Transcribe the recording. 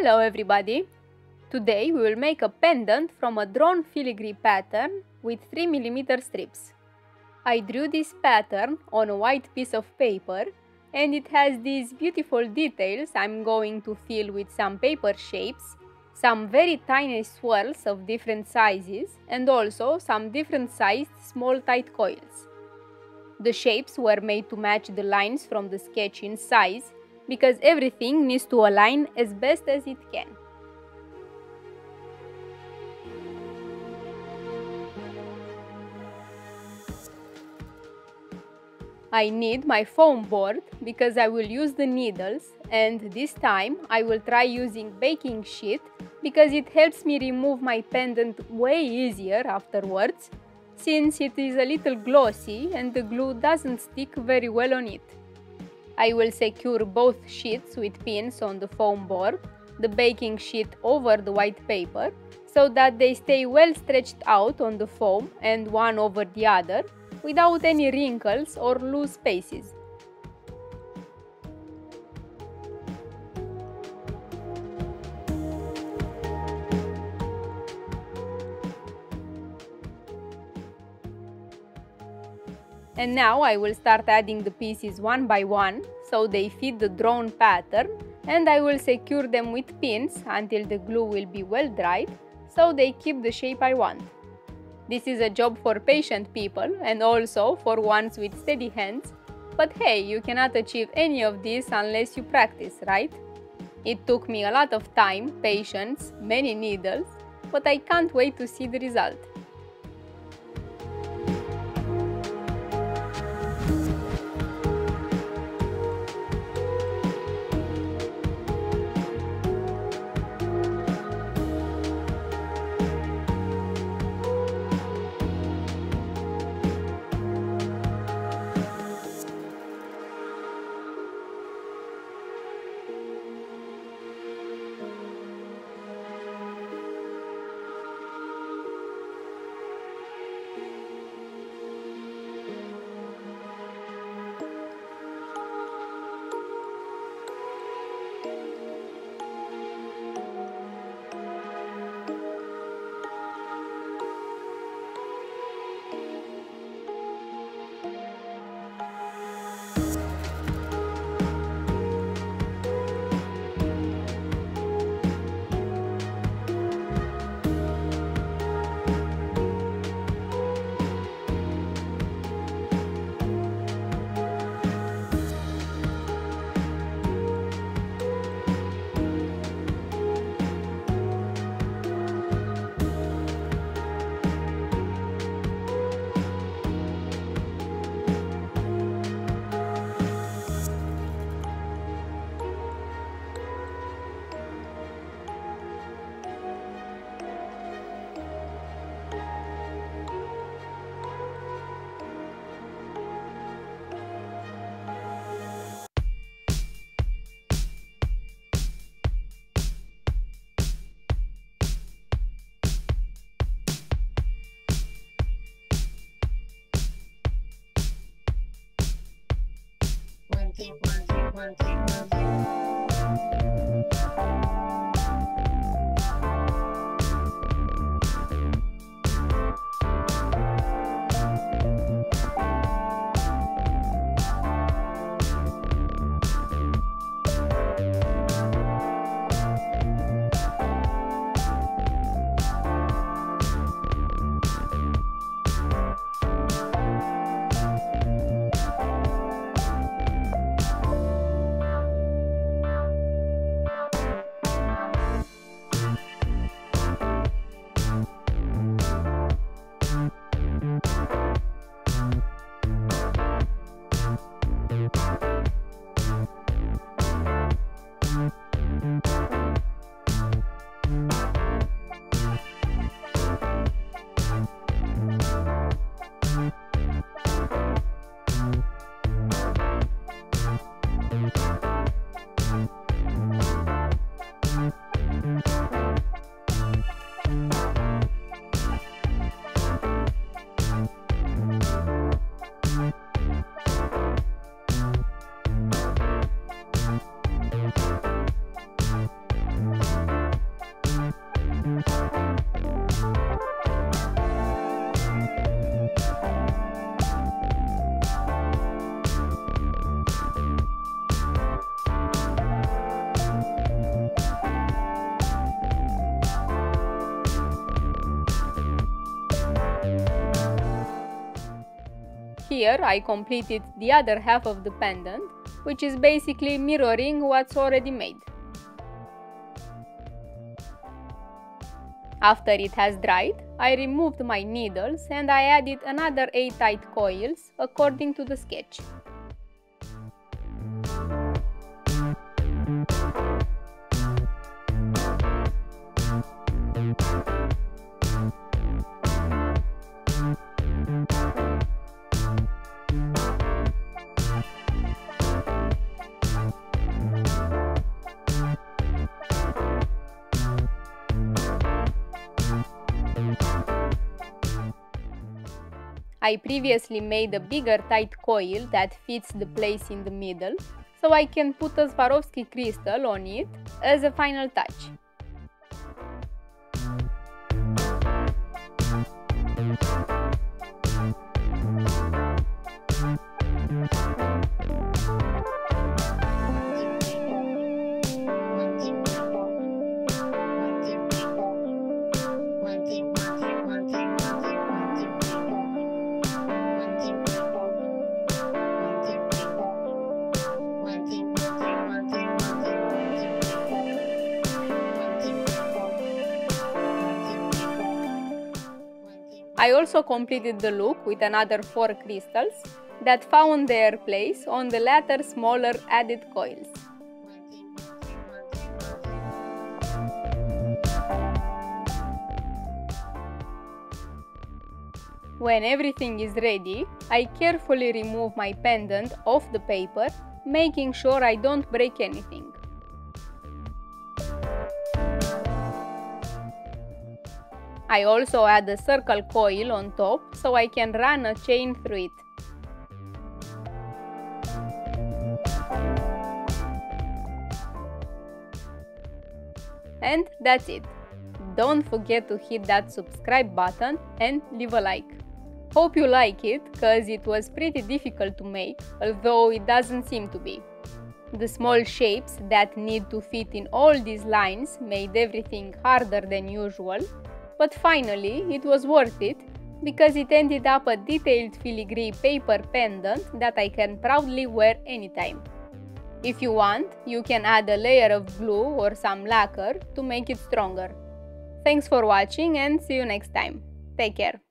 Hello everybody! Today we will make a pendant from a drawn filigree pattern with 3mm strips. I drew this pattern on a white piece of paper and it has these beautiful details I'm going to fill with some paper shapes, some very tiny swirls of different sizes and also some different sized small tight coils. The shapes were made to match the lines from the sketch in size, because everything needs to align as best as it can. I need my foam board because I will use the needles, and this time I will try using baking sheet because it helps me remove my pendant way easier afterwards, since it is a little glossy and the glue doesn't stick very well on it. I will secure both sheets with pins on the foam board, the baking sheet over the white paper, so that they stay well stretched out on the foam and one over the other, without any wrinkles or loose spaces. And now I will start adding the pieces one by one, so they fit the drawn pattern, and I will secure them with pins until the glue will be well dried, so they keep the shape I want. This is a job for patient people and also for ones with steady hands, but hey, you cannot achieve any of this unless you practice, right? It took me a lot of time, patience, many needles, but I can't wait to see the result. Here I completed the other half of the pendant, which is basically mirroring what's already made. After it has dried, I removed my needles and I added another 8 tight coils according to the sketch. I previously made a bigger tight coil that fits the place in the middle, so I can put a Swarovski crystal on it as a final touch. I also completed the look with another 4 crystals that found their place on the latter smaller added coils. When everything is ready, I carefully remove my pendant off the paper, making sure I don't break anything. I also add a circle coil on top, so I can run a chain through it. And that's it! Don't forget to hit that subscribe button and leave a like. Hope you like it, cause it was pretty difficult to make, although it doesn't seem to be. The small shapes that need to fit in all these lines made everything harder than usual. But finally, it was worth it, because it ended up a detailed filigree paper pendant that I can proudly wear anytime. If you want, you can add a layer of glue or some lacquer to make it stronger. Thanks for watching and see you next time. Take care!